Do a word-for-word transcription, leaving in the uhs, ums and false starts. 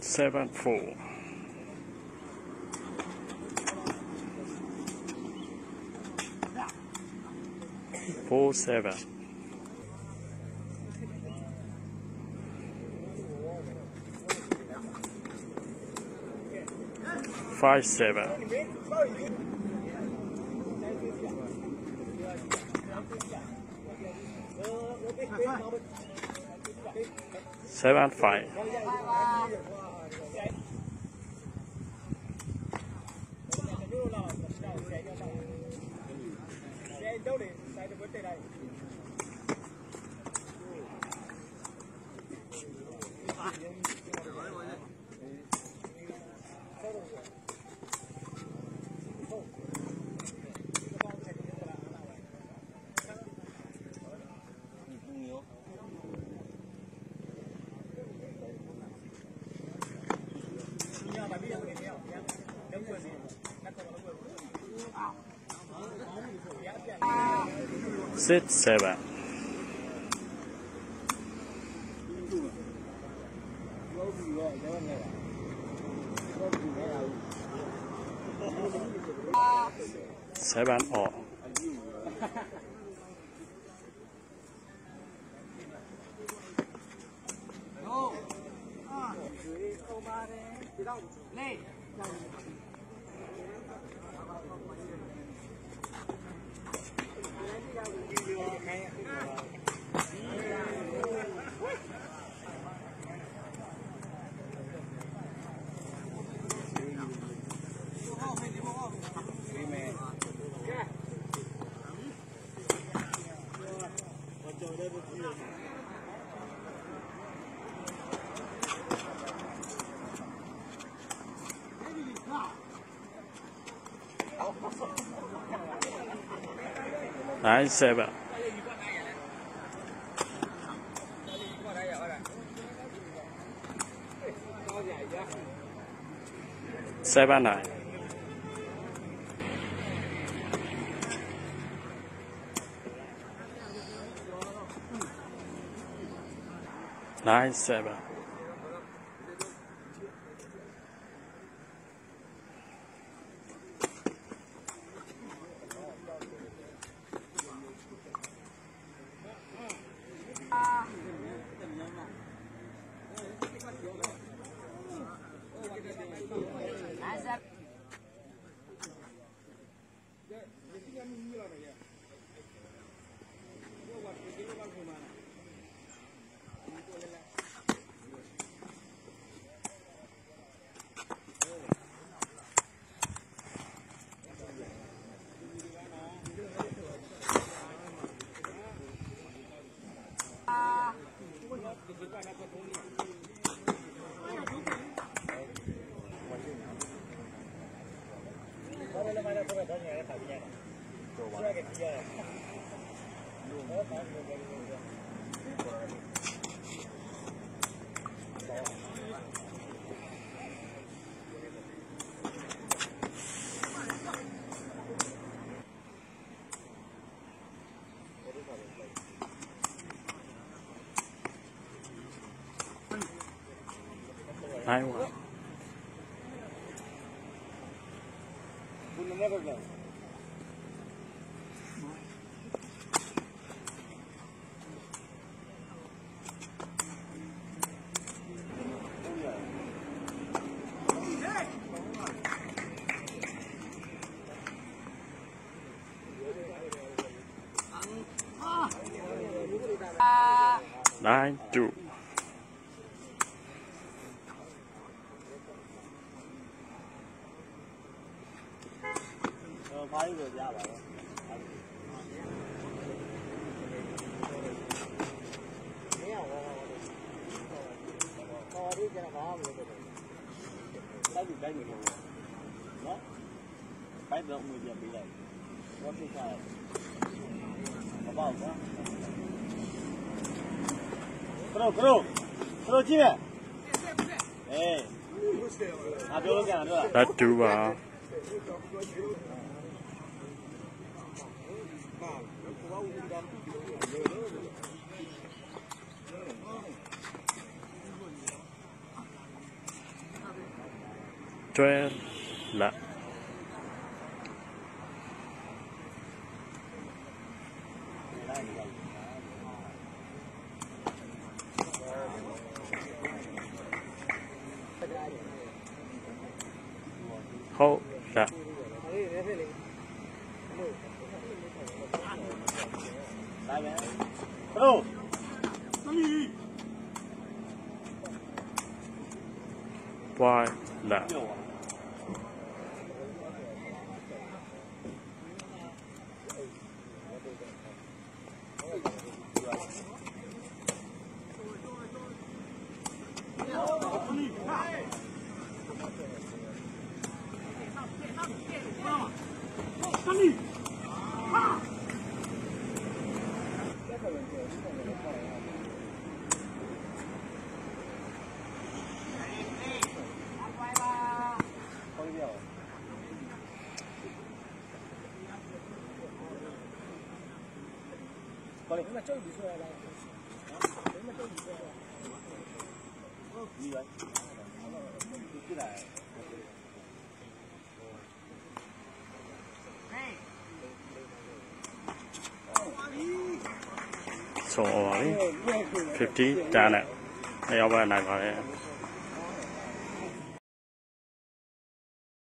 Seven four. Four seven. Five seven. Seven five. Six seven. Seven all. Nine seven. Seven nine. nine seven. I will. We'll never know. Nine two. Kro, kro, kro, jiwa. Eh, ada lagi ada. Satu bah. Twelve lah. Hold that. Hello. Why not? So, fifty, done it. I over and I got it.